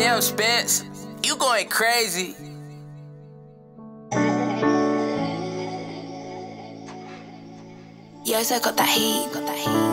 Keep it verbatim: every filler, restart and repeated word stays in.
Damn, Spence, you going crazy. Yes, I got that heat, got that heat.